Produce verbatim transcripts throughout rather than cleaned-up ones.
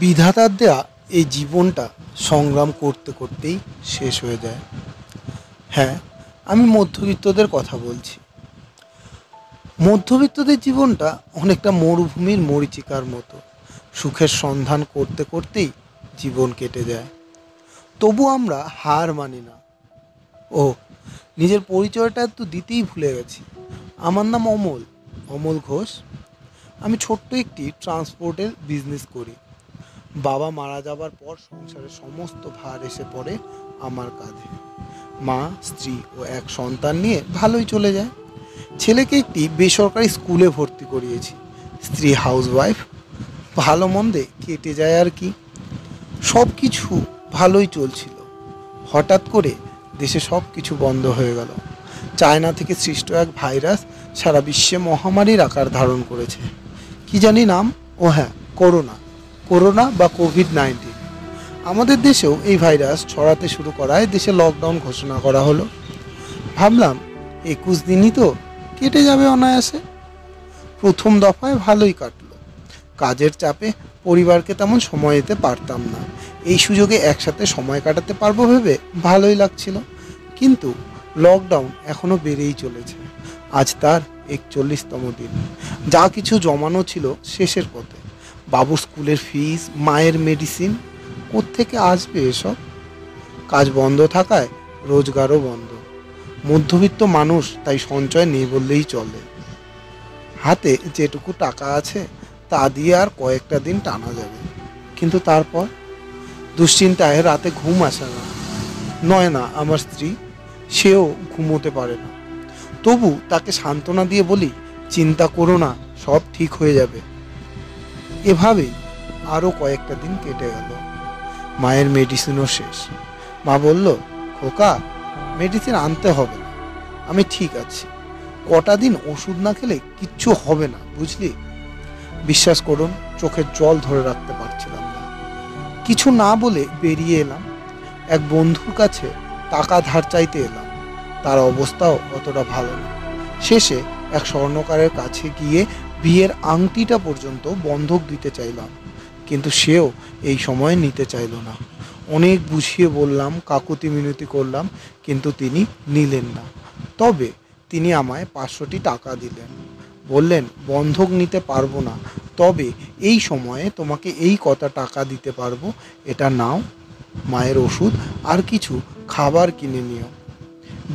বিধাতার দেয়া এই জীবনটা সংগ্রাম করতে করতেই শেষ হয়ে যায়। হ্যাঁ, আমি মধ্যবিত্তদের কথা বলছি। মধ্যবিত্তদের জীবনটা অনেকটা মরুভূমির মরীচিকার মতো, সুখের সন্ধান করতে করতেই জীবন কেটে যায়। তবু আমরা হার মানি না। ও, নিজের পরিচয়টা তো দিতেই ভুলে গেছি। আমার নাম অমল, অমল ঘোষ। আমি ছোট্ট একটি ট্রান্সপোর্টের বিজনেস করি। বাবা মারা যাবার পর সংসারের সমস্ত ভার এসে পড়ে আমার কাঁধে। মা, স্ত্রী ও এক সন্তান নিয়ে ভালোই চলে যায়। ছেলেকে একটি বেসরকারি স্কুলে ভর্তি করিয়েছি। স্ত্রী হাউসওয়াইফ, ভালো মন্দে কেটে যায় আর কি। সব কিছু ভালোই চলছিল। হঠাৎ করে দেশে সব কিছু বন্ধ হয়ে গেল। চায়না থেকে সৃষ্ট এক ভাইরাস সারা বিশ্বে মহামারীর আকার ধারণ করেছে। কি জানি নাম? ও হ্যাঁ, করোনা করোনা বা কোভিড নাইনটিন। আমাদের দেশেও এই ভাইরাস ছড়াতে শুরু করায় দেশে লকডাউন ঘোষণা করা হলো। ভাবলাম একুশ দিনই তো, কেটে যাবে অনায়াসে। প্রথম দফায় ভালোই কাটলো। কাজের চাপে পরিবারকে তেমন সময় দিতে পারতাম না। এই সুযোগে একসাথে সময় কাটাতে পারবো ভেবে ভালোই লাগছিল। কিন্তু লকডাউন এখনও বেড়েই চলেছে। আজ তার একচল্লিশতম দিন। যা কিছু জমানো ছিল শেষের পথে। বাবুর স্কুলের ফিস, মায়ের মেডিসিন, কোত্থেকে আসবে এসব? কাজ বন্ধ থাকায় রোজগারও বন্ধ। মধ্যবিত্ত মানুষ, তাই সঞ্চয় নেই বললেই চলে। হাতে যেটুকু টাকা আছে তা দিয়ে আর কয়েকটা দিন টানা যাবে। কিন্তু তারপর দুশ্চিন্তায় রাতে ঘুম আসে না। নয় না, আমার স্ত্রী, সেও ঘুমোতে পারে না। তবু তাকে সান্ত্বনা দিয়ে বলি, চিন্তা করো না, সব ঠিক হয়ে যাবে। এভাবেই আরও কয়েকটা দিন কেটে গেল। মায়ের মেডিসিনও শেষ। মা বলল, খোকা, মেডিসিন আনতে হবে না, আমি ঠিক আছি। কটা দিন ওষুধ না খেলে কিচ্ছু হবে না, বুঝলি? বিশ্বাস করুন, চোখের জল ধরে রাখতে পারছিলাম না। কিছু না বলে বেরিয়ে এলাম। এক বন্ধুর কাছে টাকা ধার চাইতে এলাম। তার অবস্থাও অতটা ভালো না। শেষে এক স্বর্ণকারের কাছে গিয়ে বিয়ের আংটিটা পর্যন্ত বন্ধক দিতে চাইলাম, কিন্তু সেও এই সময় নিতে চাইল না। অনেক বুঝিয়ে বললাম, কাকুতি মিনতি করলাম, কিন্তু তিনি নিলেন না। তবে তিনি আমায় পাঁচশোটি টাকা দিলেন। বললেন, বন্ধক নিতে পারবো না, তবে এই সময়ে তোমাকে এই কটা টাকা দিতে পারবো, এটা নাও, মায়ের ওষুধ আর কিছু খাবার কিনে নিও।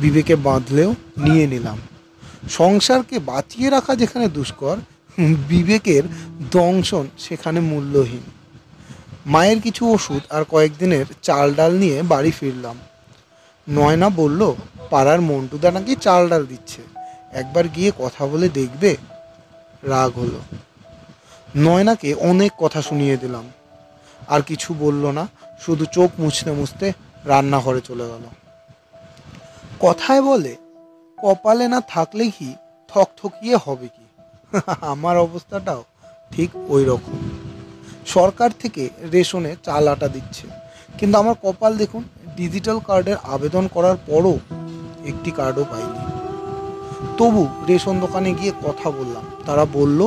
বিবেকে বাঁধলেও নিয়ে নিলাম। সংসারকে বাঁচিয়ে রাখা যেখানে দুষ্কর, বিবেকের দংশন সেখানে মূল্যহীন। মায়ের কিছু ওষুধ আর কয়েকদিনের চাল ডাল নিয়ে বাড়ি ফিরলাম। নয়না বলল, পাড়ার মন্টুদা নাকি চাল ডাল দিচ্ছে, একবার গিয়ে কথা বলে দেখবে। রাগ হলো। নয়নাকে অনেক কথা শুনিয়ে দিলাম। আর কিছু বলল না, শুধু চোখ মুছতে মুছতে রান্নাঘরে চলে গেল। কথায় বলে, কপালে না থাকলে কি ঠক ঠকিয়ে হবে কি? আমার অবস্থাটাও ঠিক ওই রকম। সরকার থেকে রেশনে চাল আটা দিচ্ছে, কিন্তু আমার কপাল দেখুন, ডিজিটাল কার্ডের আবেদন করার পরও একটি কার্ডও পাইনি। তবু রেশন দোকানে গিয়ে কথা বললাম। তারা বলল,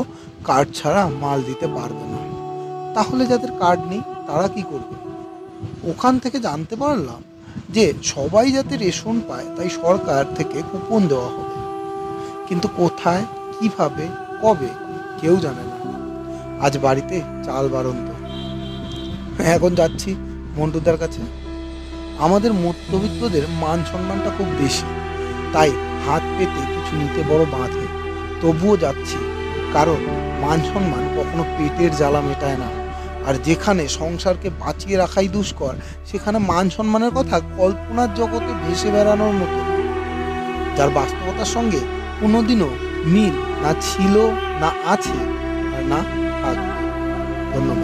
কার্ড ছাড়া মাল দিতে পারবে না। তাহলে যাদের কার্ড নেই তারা কি করবে? ওখান থেকে জানতে পারলাম যে সবাই যাতে রেশন পায় তাই সরকার থেকে কুপন দেওয়া হবে, কিন্তু কোথায়, কিভাবে, কবে কেউ জানে না। আজ বাড়িতে চাল বাড়ন্ত। এখন যাচ্ছি মন্টুদার কাছে। আমাদের মধ্যবিত্তদের মান সম্মানটা খুব বেশি, তাই হাত পেতে কিছু নিতে বড় বাঁধে। তবুও যাচ্ছি, কারণ মান সম্মান কখনো পেটের জ্বালা মেটায় না। আর যেখানে সংসারকে বাঁচিয়ে রাখাই দুষ্কর, সেখানে মান সম্মানের কথা কল্পনার জগতে ভেসে বেড়ানোর মতো, যার বাস্তবতার সঙ্গে কোনোদিনও মিল না ছিল, না আছে, আর না থাকবে। ধন্যবাদ।